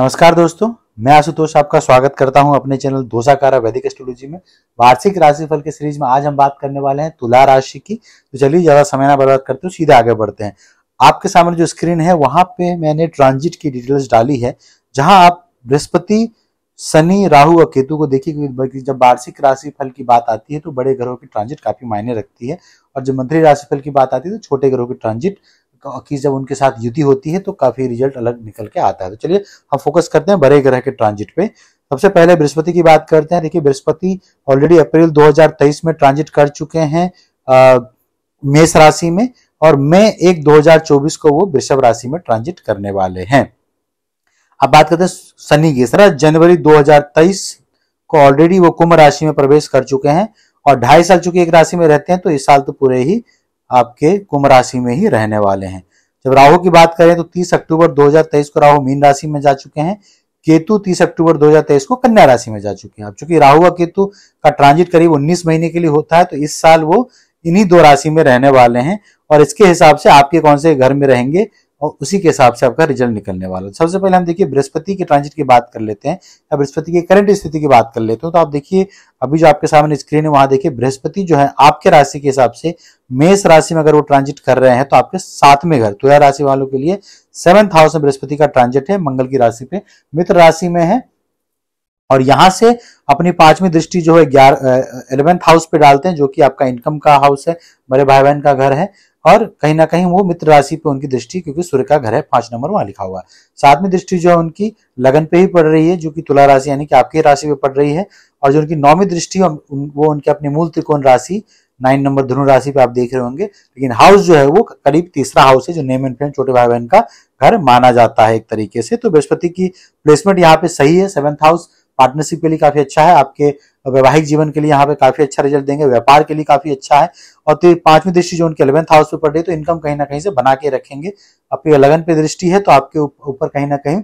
नमस्कार दोस्तों, मैं आशुतोष आपका स्वागत करता हूं अपने चैनल दोसाकारा वैदिक एस्ट्रोलॉजी में। वार्षिक राशिफल के सीरीज में आज हम बात करने वाले हैं तुला राशि की। तो चलिए ज्यादा समय ना बर्बाद करते हुए सीधे आगे बढ़ते हैं। आपके सामने जो स्क्रीन है वहां पे मैंने ट्रांजिट की डिटेल्स डाली है, जहां आप बृहस्पति, शनि, राहु और केतु को देखिए, क्योंकि जब वार्षिक राशिफल की बात आती है तो बड़े ग्रहों की ट्रांजिट काफी मायने रखती है, और जब मंथली राशिफल की बात आती है तो छोटे ग्रहों की ट्रांजिट की जब उनके साथ युति होती है तो काफी रिजल्ट अलग निकल के आता है। तो चलिए हम फोकस करते हैं बड़े ग्रह के ट्रांजिट पे। सबसे पहले बृहस्पति की बात करते हैं। देखिए, बृहस्पति ऑलरेडी अप्रैल 2023 में ट्रांजिट कर चुके हैं मेष राशि में, और मई 1 2024 को वो वृषभ राशि में ट्रांजिट करने वाले हैं। अब बात करते हैं शनि की। 17 जनवरी 2023 को ऑलरेडी वो कुंभ राशि में प्रवेश कर चुके हैं, और 2.5 साल चुकी एक राशि में रहते हैं तो इस साल तो पूरे ही आपके कुंभ राशि में ही रहने वाले हैं। जब राहु की बात करें तो 30 अक्टूबर 2023 को राहु मीन राशि में जा चुके हैं, केतु 30 अक्टूबर 2023 को कन्या राशि में जा चुके हैं। अब चूंकि राहु और केतु का ट्रांजिट करीब 19 महीने के लिए होता है तो इस साल वो इन्हीं दो राशि में रहने वाले हैं, और इसके हिसाब से आपके कौन से घर में रहेंगे और उसी के हिसाब से आपका रिजल्ट निकलने वाला है। सबसे पहले हम देखिए बृहस्पति के ट्रांजिट की बात कर लेते हैं, या बृहस्पति की करंट स्थिति की बात कर लेते हैं। तो आप देखिए अभी जो आपके सामने स्क्रीन है वहां देखिए बृहस्पति जो है आपके राशि के हिसाब से मेष राशि में अगर वो ट्रांजिट कर रहे हैं तो आपके सातवें घर तुला राशि वालों के लिए 7th हाउस में बृहस्पति का ट्रांजिट है। मंगल की राशि पे मित्र राशि में है, और यहाँ से अपनी 5वीं दृष्टि जो है 11th हाउस पे डालते हैं, जो कि आपका इनकम का हाउस है, बड़े भाई बहन का घर है, और कहीं ना कहीं वो मित्र राशि पे उनकी दृष्टि, क्योंकि सूर्य का घर है 5 नंबर वहां लिखा हुआ है। 7वीं दृष्टि जो है उनकी लगन पे ही पड़ रही है, जो कि तुला राशि यानी कि आपकी राशि पे पड़ रही है, और जो उनकी 9वीं दृष्टि वो उनकी अपनी मूल त्रिकोण राशि 9 नंबर धनु राशि पे आप देख रहे होंगे। लेकिन हाउस जो है वो करीब 3रा हाउस है, जो नेम एंड फ्रेंड छोटे भाई बहन का घर माना जाता है एक तरीके से। तो बृहस्पति की प्लेसमेंट यहाँ पे सही है। 7th हाउस पार्टनरशिप के लिए काफी अच्छा है, आपके वैवाहिक जीवन के लिए यहाँ पे काफी अच्छा रिजल्ट देंगे, व्यापार के लिए काफी अच्छा है। और तो 5वीं दृष्टि जो उनके 11th हाउस पे पड़ रही है तो इनकम कहीं ना कहीं से बना के रखेंगे। आपकी लगन पे दृष्टि है तो आपके ऊपर कहीं ना कहीं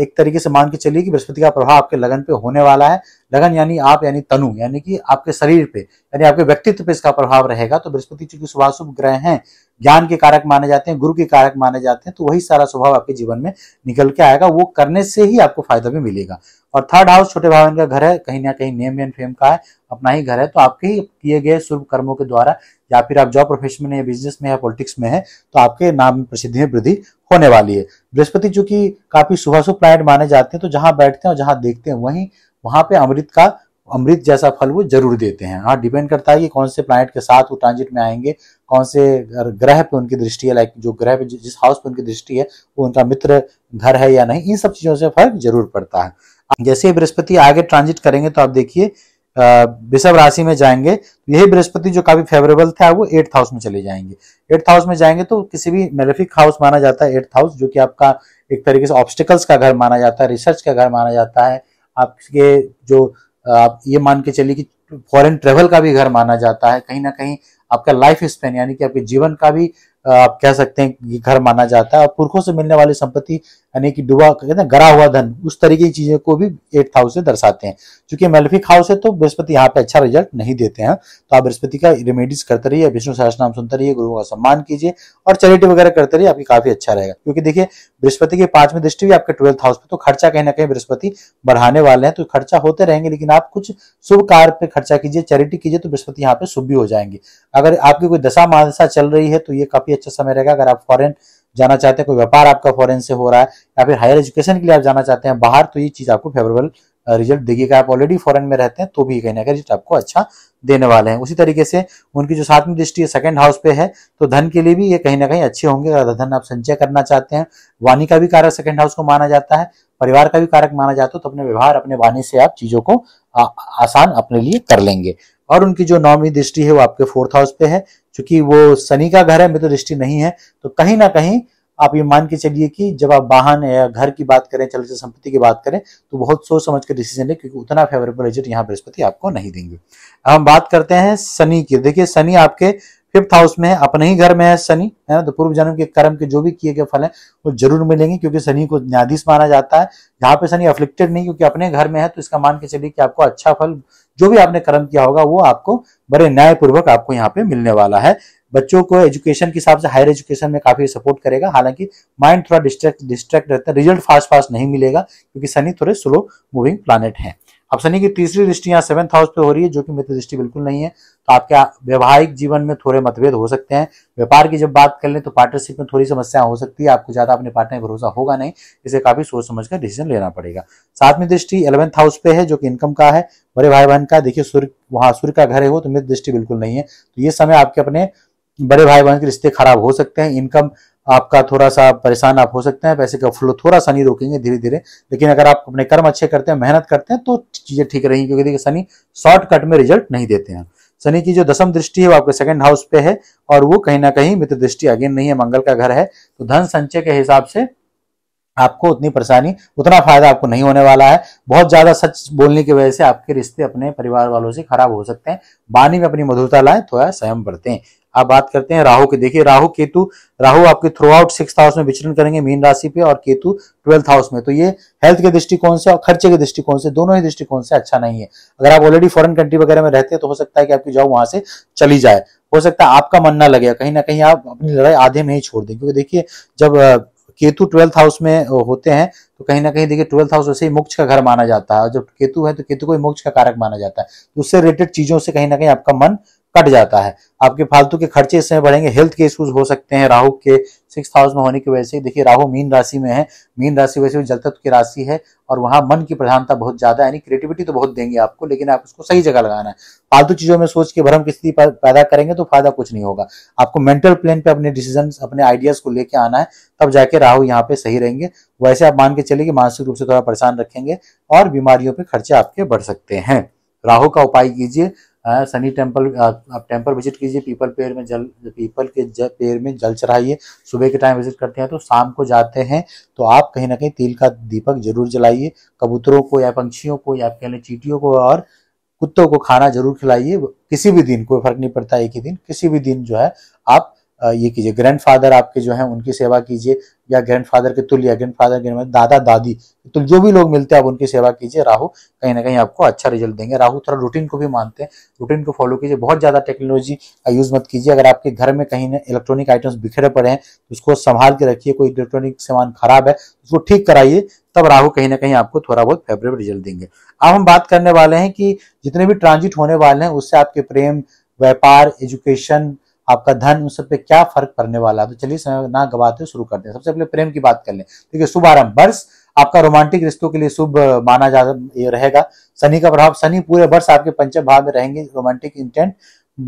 एक तरीके से मान के चलिए कि बृहस्पति का प्रभाव आपके लगन पे होने वाला है। लगन यानी आप यानी तनु यानी कि आपके शरीर पे यानी आपके व्यक्तित्व पे इसका प्रभाव रहेगा। तो बृहस्पति चूंकि शुभाशुभ ग्रह हैं, ज्ञान के कारक माने जाते हैं, गुरु के कारक माने जाते हैं, तो वही सारा स्वभाव आपके जीवन में निकल के आएगा, वो करने से ही आपको फायदा भी मिलेगा। और 3rd हाउस छोटे भाई बहन का घर है, कहीं ना कहीं नेम एंड फेम का है, अपना ही घर है, तो आपके ही किए गए शुभ कर्मों के द्वारा, या फिर आप जॉब प्रोफेशन में या बिजनेस में या पॉलिटिक्स में है, तो आपके नाम प्रसिद्धि में वृद्धि होने वाली है। बृहस्पति चूंकि काफी शुभाशुभ प्लैनेट माने जाते हैं तो जहां बैठते हैं और जहां देखते हैं वहां पे अमृत जैसा फल वो जरूर देते हैं। हाँ, डिपेंड करता है कि कौन से प्लैनेट के साथ वो ट्रांजिट में आएंगे, कौन से ग्रह पे उनकी दृष्टि है, लाइक जो ग्रह पे जिस हाउस पे उनकी दृष्टि है वो उनका मित्र घर है या नहीं, इन सब चीजों से फर्क जरूर पड़ता है। जैसे ही बृहस्पति आगे ट्रांजिट करेंगे तो आप देखिए वृषभ राशि में जाएंगे, तो यही बृहस्पति जो काफी फेवरेबल था वो 8th हाउस में चले जाएंगे। 8th हाउस में जाएंगे तो किसी भी मेलेफिक हाउस माना जाता है 8th हाउस, जो कि आपका एक तरीके से ऑब्स्टिकल्स का घर माना जाता है, रिसर्च का घर माना जाता है, आपके जो आप ये मान के चलिए कि फॉरेन ट्रेवल का भी घर माना जाता है, कहीं ना कहीं आपका लाइफ स्पेन यानी कि आपके जीवन का भी आप कह सकते हैं ये घर माना जाता है। और पुरखों से मिलने वाली संपत्ति यानी कि डूबा कहते हैं गरा हुआ धन, उस तरीके की चीजें को भी 8th हाउस से दर्शाते हैं। चूंकि मेलेफिक हाउस है तो बृहस्पति यहाँ पे अच्छा रिजल्ट नहीं देते हैं, तो आप बृहस्पति का रेमेडीज करते रहिए, विष्णु सहस्त्रनाम सुनते रहिए, गुरुओं का सम्मान कीजिए और चैरिटी वगैरह करते रहिए, आपकी काफी अच्छा रहेगा। क्योंकि देखिए बृहस्पति की 5वीं दृष्टि भी आपके 12th हाउस पे, तो खर्चा कहीं ना कहीं बृहस्पति बढ़ाने वाले हैं, तो खर्चा होते रहेंगे, लेकिन आप कुछ शुभ कार्य पे खर्चा कीजिए, चैरिटी कीजिए, तो बृहस्पति यहाँ पे शुभ भी हो जाएंगे। अगर आपकी कोई दशा महादशा चल रही है तो ये काफी अच्छा समय रहेगा। अगर आप फॉरेन जाना चाहते हैं, कोई व्यापार आपका फॉरेन से हो रहा है, या फिर हायर एजुकेशन के लिए आप जाना चाहते हैं बाहर, तो ये चीज आपको फेवरेबल रिजल्ट देगी। आप ऑलरेडी फॉरेन में रहते हैं तो भी कहीं ना कहीं रिजल्ट आपको अच्छा देने वाले हैं। उसी तरीके से उनकी जो 7वीं दृष्टि है 2nd हाउस पे है, तो धन के लिए भी ये कहीं ना कहीं अच्छे होंगे। अगर धन आप संचय करना चाहते हैं, वाणी का भी कारक 2nd हाउस को माना जाता है, परिवार का भी कारक माना जाता है, तो अपने व्यवहार अपने वाणी से आप चीजों को आसान अपने लिए कर लेंगे। और उनकी जो 9वीं दृष्टि है वो आपके 4th हाउस पे है, क्योंकि वो शनि का घर है, मित्र दृष्टि नहीं है, तो कहीं ना कहीं आप ये मान के चलिए कि जब आप वाहन या घर की बात करें, चलते संपत्ति की बात करें, तो बहुत सोच समझ के डिसीजन लें, क्योंकि उतना फेवरेबल रिजल्ट यहाँ बृहस्पति आपको नहीं देंगे। अब हम बात करते हैं शनि की। देखिए शनि आपके 5th हाउस में है, अपने ही घर में है शनि, है ना, तो पूर्व जन्म के कर्म के जो भी किए गए फल हैं वो जरूर मिलेंगे, क्योंकि शनि को न्यायाधीश माना जाता है। यहाँ पे शनि अफ्लिक्टेड नहीं, क्योंकि अपने घर में है, तो इसका मान के चलिए कि आपको अच्छा फल जो भी आपने कर्म किया होगा वो आपको बड़े न्यायपूर्वक आपको यहाँ पे मिलने वाला है। बच्चों को एजुकेशन के हिसाब से हायर एजुकेशन में काफी सपोर्ट करेगा। हालांकि माइंड थोड़ा डिस्ट्रैक्ट रहता है, रिजल्ट फास्ट नहीं मिलेगा क्योंकि शनि थोड़े स्लो मूविंग प्लानेट है। अब शनि की तीसरी दृष्टि यहाँ 7th हाउस पे हो रही है जो कि मित्र दृष्टि बिल्कुल नहीं है, तो आपके वैवाहिक जीवन में थोड़े मतभेद हो सकते हैं। व्यापार की जब बात कर लें तो पार्टनरशिप में थोड़ी समस्या हो सकती है, आपको ज्यादा अपने पार्टनर में भरोसा होगा नहीं, इसे काफी सोच समझ कर डिसीजन लेना पड़ेगा। सातवीं दृष्टि 11th हाउस पे है जो कि इनकम का है, बड़े भाई बहन का। देखिए सूर्य वहां सूर्य का घर है वो, तो मित्र दृष्टि बिल्कुल नहीं है, तो ये समय आपके अपने बड़े भाई बहन के रिश्ते खराब हो सकते हैं। इनकम आपका थोड़ा सा परेशान आप हो सकते हैं, पैसे का फ्लो थोड़ा शनि रोकेंगे धीरे धीरे, लेकिन अगर आप अपने कर्म अच्छे करते हैं, मेहनत करते हैं तो चीजें ठीक रहेंगी, क्योंकि देखिए शनि शॉर्टकट में रिजल्ट नहीं देते हैं। शनि की जो 10वीं दृष्टि है वो आपके 2nd हाउस पे है और वो कहीं ना कहीं मित्र दृष्टि अगेन नहीं है, मंगल का घर है, तो धन संचय के हिसाब से आपको उतनी परेशानी उतना फायदा आपको नहीं होने वाला है। बहुत ज्यादा सच बोलने की वजह से आपके रिश्ते अपने परिवार वालों से खराब हो सकते हैं। वाणी में अपनी मधुरता लाएं, थोड़ा संयम बरतें। आप बात करते हैं राहु के। देखिए राहु केतु, राहु आपके थ्रू आउट 6th हाउस में विचरण करेंगे मीन राशि पे, और केतु 12th हाउस में, तो ये हेल्थ के दृष्टिकोण से और खर्चे के दृष्टिकोण से, दोनों ही दृष्टिकोण से अच्छा नहीं है। अगर आप ऑलरेडी फॉरेन कंट्री वगैरह में रहते हैं तो हो सकता है कि आपकी जॉब वहां से चली जाए, हो सकता है आपका मन ना लगे, कहीं ना कहीं आप अपनी लड़ाई आधे में ही छोड़ दें, क्योंकि देखिए जब केतु 12th हाउस में होते हैं तो कहीं ना कहीं देखिए 12th हाउस वैसे ही मोक्ष का घर माना जाता है, और जब केतु है तो केतु को मोक्ष का कारक माना जाता है, उससे रिलेटेड चीजों से कहीं ना कहीं आपका मन कट जाता है, आपके फालतू के खर्चे इसमें बढ़ेंगे। हेल्थ के इश्यूज हो सकते हैं राहु के 6th हाउस में होने की वजह से। देखिए राहु मीन राशि में है, मीन राशि वैसे जलतत्व की राशि है और वहां मन की प्रधानता बहुत ज्यादा, यानी क्रिएटिविटी तो बहुत देंगे आपको, लेकिन आप उसको सही जगह लगाना है। फालतू चीजों में सोच के भ्रम की स्थिति पैदा करेंगे तो फायदा कुछ नहीं होगा। आपको मेंटल प्लेन पे अपने डिसीजन अपने आइडियाज को लेके आना है, तब जाके राहु यहाँ पे सही रहेंगे। वैसे आप मान के चलिए कि मानसिक रूप से थोड़ा परेशान रखेंगे और बीमारियों पर खर्चे आपके बढ़ सकते हैं। राहु का उपाय कीजिए, शनि टेम्पल आप टेम्पल विजिट कीजिए, पीपल के पेड़ में जल चढ़ाइए। सुबह के टाइम विजिट करते हैं तो शाम को जाते हैं तो आप कहीं ना कहीं तिल का दीपक जरूर जलाइए। कबूतरों को या पंछियों को या कह लें चींटियों को और कुत्तों को खाना जरूर खिलाइए, किसी भी दिन, कोई फर्क नहीं पड़ता, एक ही दिन, किसी भी दिन जो है आप ये कीजिए। ग्रैंडफादर आपके जो है उनकी सेवा कीजिए, या ग्रैंडफादर के तुल्य, ग्रैंडफादर के दादा दादी तुल, जो भी लोग मिलते हैं आप उनकी सेवा कीजिए। राहु कहीं ना कहीं आपको अच्छा रिजल्ट देंगे। राहु थोड़ा रूटीन को भी मानते हैं, रूटीन को फॉलो कीजिए। बहुत ज्यादा टेक्नोलॉजी का यूज मत कीजिए। अगर आपके घर में कहीं ना इलेक्ट्रॉनिक आइटम्स बिखरे पड़े हैं तो उसको संभाल के रखिए। कोई इलेक्ट्रॉनिक सामान खराब है उसको ठीक कराइए, तब राहु कहीं ना कहीं आपको थोड़ा बहुत फेवरेबल रिजल्ट देंगे। अब हम बात करने वाले हैं कि जितने भी ट्रांजिट होने वाले हैं उससे आपके प्रेम, व्यापार, एजुकेशन, आपका धन, उन सब पे क्या फर्क पड़ने वाला है। तो चलिए समय ना गवाते हुए शुरू करते हैं। सबसे पहले प्रेम की बात कर लें। देखिए शुभ आरंभ वर्ष आपका रोमांटिक रिश्तों के लिए शुभ माना जा रहेगा। शनि का प्रभाव, शनि पूरे वर्ष आपके पंचम भाव में रहेंगे, रोमांटिक इंटेंट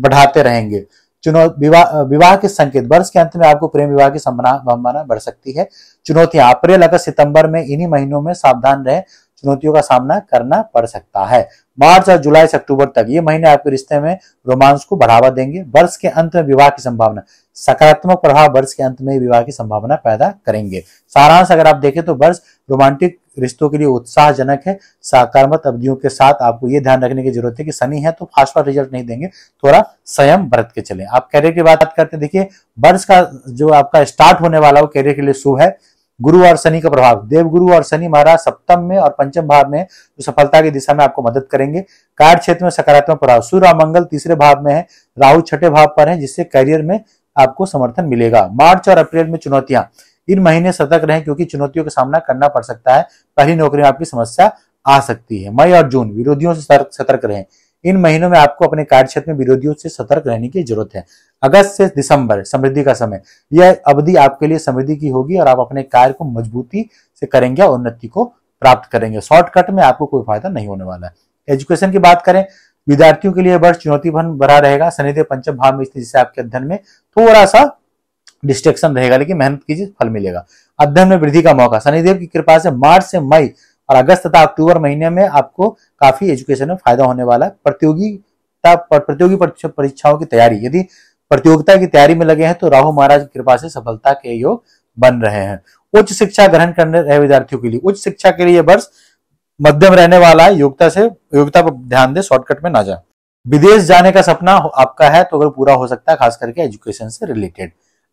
बढ़ाते रहेंगे। विवाह के संकेत, वर्ष के अंत में आपको प्रेम विवाह की संभावना बढ़ सकती है। चुनौतियां अप्रैल अगस्त सितंबर में, इन्हीं महीनों में सावधान रहे, चुनौतियों का सामना करना पड़ सकता है। मार्च और जुलाई से अक्टूबर तक ये महीने आपके रिश्ते में रोमांस को बढ़ावा देंगे। वर्ष के अंत में विवाह की संभावना, सकारात्मक प्रभाव वर्ष के अंत में विवाह की संभावना पैदा करेंगे। सारांश अगर आप देखें तो वर्ष रोमांटिक रिश्तों के लिए उत्साहजनक है। सकारात्मक अवधियों के साथ आपको ये ध्यान रखने की जरूरत है कि शनि है तो फास्ट फास्ट रिजल्ट नहीं देंगे, थोड़ा संयम बरत के चले। आप कैरियर की बात करते हैं। देखिए वर्ष का जो आपका स्टार्ट होने वाला वो कैरियर के लिए शुभ है। गुरु और शनि का प्रभाव, देवगुरु और शनि महाराज सप्तम में और पंचम भाव में जो सफलता की दिशा में आपको मदद करेंगे। कार्य क्षेत्र में सकारात्मक प्रभाव, सूर्य और मंगल तीसरे भाव में है, राहु छठे भाव पर है, जिससे करियर में आपको समर्थन मिलेगा। मार्च और अप्रैल में चुनौतियां, इन महीने सतर्क रहें क्योंकि चुनौतियों का सामना करना पड़ सकता है। पहली नौकरी में आपकी समस्या आ सकती है। मई और जून विरोधियों से सतर्क रहें, इन महीनों में आपको अपने कार्यक्षेत्र में विरोधियों से सतर्क रहने की जरूरत है। अगस्त से दिसंबर समृद्धि का समय, यह अवधि आपके लिए समृद्धि की होगी और आप अपने कार्य को मजबूती से करेंगे और उन्नति को प्राप्त करेंगे। शॉर्टकट में आपको कोई फायदा नहीं होने वाला है। एजुकेशन की बात करें, विद्यार्थियों के लिए वर्ष चुनौतीपूर्ण भरा रहेगा। शनिदेव पंचम भाव में स्थित, जिससे आपके अध्ययन में थोड़ा सा डिस्ट्रेक्शन रहेगा, लेकिन मेहनत कीजिए फल मिलेगा। अध्ययन में वृद्धि का मौका, शनिदेव की कृपा से मार्च से मई और अगस्त तथा अक्टूबर महीने में आपको काफी एजुकेशन में फायदा होने वाला है। प्रतियोगी परीक्षाओं की तैयारी, यदि प्रतियोगिता की तैयारी में लगे हैं तो राहु महाराज की कृपा से सफलता के योग बन रहे हैं। उच्च शिक्षा ग्रहण करने रहे विद्यार्थियों के लिए, उच्च शिक्षा के लिए वर्ष मध्यम रहने वाला है। योग्यता पर ध्यान दे, शॉर्टकट में ना जाए। विदेश जाने का सपना आपका है तो अगर पूरा हो सकता है, खास करके एजुकेशन से रिलेटेड।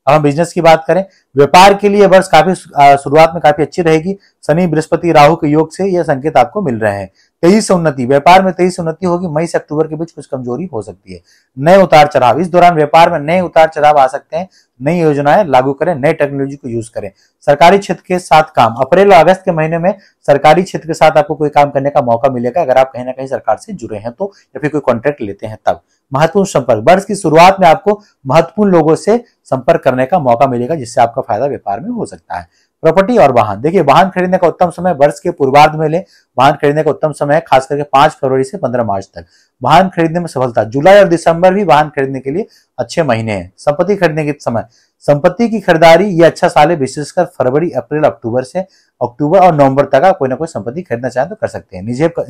अब हम बिजनेस की बात करें। व्यापार के लिए वर्ष काफी शुरुआत में काफी अच्छी रहेगी। शनि बृहस्पति राहु के योग से यह संकेत आपको मिल रहे हैं। 23 उन्नति, व्यापार में 23 उन्नति होगी। मई से अक्टूबर के बीच कुछ कमजोरी हो सकती है। नए उतार चढ़ाव, इस दौरान व्यापार में नए उतार चढ़ाव आ सकते हैं। नई योजनाएं लागू करें, नए टेक्नोलॉजी को यूज करें। सरकारी क्षेत्र के साथ काम, अप्रैल और अगस्त के महीने में सरकारी क्षेत्र के साथ आपको कोई काम करने का मौका मिलेगा अगर आप कहीं ना कहीं सरकार से जुड़े हैं तो, या फिर कोई कॉन्ट्रैक्ट लेते हैं तब। महत्वपूर्ण संपर्क, वर्ष की शुरुआत में आपको महत्वपूर्ण लोगों से संपर्क करने का मौका मिलेगा जिससे आपका फायदा व्यापार में हो सकता है। प्रॉपर्टी और वाहन, देखिए वाहन खरीदने का उत्तम समय वर्ष के पूर्वार्ध में ले। वाहन खरीदने का उत्तम समय है खास करके 5 फरवरी से 15 मार्च तक। वाहन खरीदने में सफलता, जुलाई और दिसंबर भी वाहन खरीदने के लिए अच्छे महीने हैं। संपत्ति खरीदने के समय, संपत्ति की खरीदारी ये अच्छा साल है, विशेषकर फरवरी अप्रैल अक्टूबर से, अक्टूबर और नवंबर तक आप कोई ना कोई संपत्ति खरीदना चाहें तो कर सकते हैं।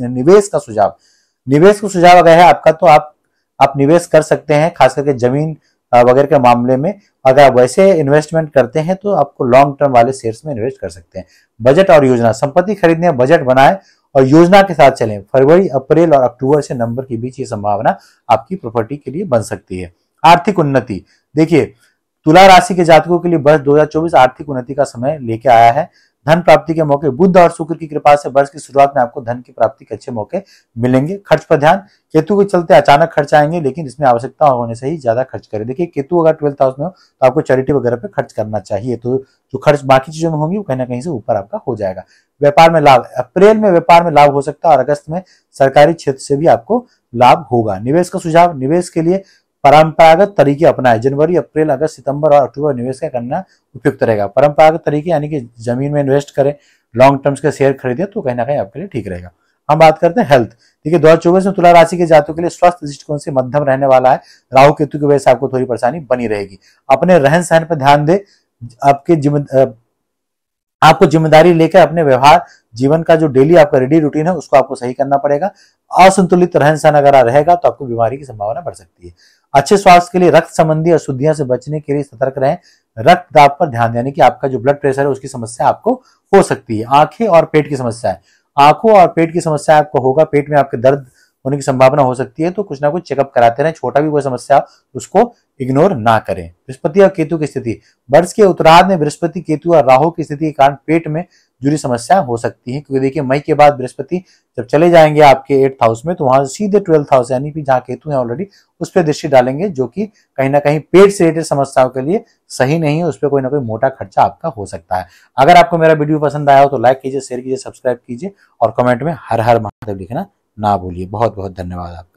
निवेश का सुझाव, निवेश को सुझाव अगर है आपका तो आप निवेश कर सकते हैं खास करके जमीन वगैरह के मामले में। अगर आप वैसे इन्वेस्टमेंट करते हैं तो आपको लॉन्ग टर्म वाले शेयर्स में इन्वेस्ट कर सकते हैं। बजट और योजना, संपत्ति खरीदने बजट बनाएं और योजना के साथ चलें। फरवरी अप्रैल और अक्टूबर से नवंबर के बीच ये संभावना आपकी प्रॉपर्टी के लिए बन सकती है। आर्थिक उन्नति, देखिए तुला राशि के जातकों के लिए वर्ष 2024 आर्थिक उन्नति का समय लेके आया है। धन प्राप्ति के मौके, बुध और शुक्र की कृपा से वर्ष की शुरुआत में आपको धन की प्राप्ति के अच्छे मौके मिलेंगे। खर्च पर ध्यान, केतु के चलते अचानक खर्च आएंगे लेकिन इसमें आवश्यकता होने से ही ज्यादा खर्च करें। देखिए केतु अगर 12th हाउस में हो तो आपको चैरिटी वगैरह पे खर्च करना चाहिए, तो जो खर्च बाकी चीजों में होंगी वो कहीं ना कहीं से ऊपर आपका हो जाएगा। व्यापार में लाभ, अप्रैल में व्यापार में लाभ हो सकता है और अगस्त में सरकारी क्षेत्र से भी आपको लाभ होगा। निवेश का सुझाव, निवेश के लिए परंपरागत तरीके अपनाएं। जनवरी अप्रैल अगस्त सितंबर और अक्टूबर निवेश का करना उपयुक्त रहेगा। परंपरागत तरीके यानी कि जमीन में इन्वेस्ट करें, लॉन्ग टर्म्स के शेयर खरीदें तो कहीं ना कहीं आपके लिए ठीक रहेगा। हम बात करते हैं हेल्थ, देखिए 2024 में तुला राशि के जातकों के लिए स्वास्थ्य दृष्टिकोण से मध्यम रहने वाला है। राहु केतु की वजह से आपको थोड़ी परेशानी बनी रहेगी। अपने रहन सहन पर ध्यान दें, आपको जिम्मेदारी लेकर अपने व्यवहार जीवन का जो डेली आपका रेडी रूटीन है उसको आपको सही करना पड़ेगा। असंतुलित रहन सहन अगर रहेगा तो आपको बीमारी की संभावना बढ़ सकती है। अच्छे स्वास्थ्य के लिए रक्त संबंधी अशुद्धियां से बचने के लिए सतर्क रहें। रक्त दाब पर ध्यान, यानी कि आपका जो ब्लड प्रेशर है उसकी समस्या आपको हो सकती है। आंखें और पेट की समस्या है, आंखों और पेट की समस्या आपको होगा। पेट में आपके दर्द होने की संभावना हो सकती है तो कुछ ना कुछ चेकअप कराते रहें। छोटा भी कोई समस्या उसको इग्नोर ना करें। बृहस्पति और केतु की स्थिति, वर्ष के उत्तरार्ध में बृहस्पति केतु और राहु की स्थिति के कारण पेट में जुड़ी समस्या हो सकती है, क्योंकि देखिए मई के बाद बृहस्पति जब चले जाएंगे आपके 8th हाउस में तो वहां सीधे 12th हाउस यानी कि जहाँ केतु है ऑलरेडी उस पर दृष्टि डालेंगे, जो कि कहीं ना कहीं पेट से रिलेटेड समस्याओं के लिए सही नहीं है। उस पर कोई ना कोई मोटा खर्चा आपका हो सकता है। अगर आपको मेरा वीडियो पसंद आया हो तो लाइक कीजिए, शेयर कीजिए, सब्सक्राइब कीजिए और कमेंट में हर हर महादेव लिखना ना भूलिए। बहुत बहुत धन्यवाद आपका।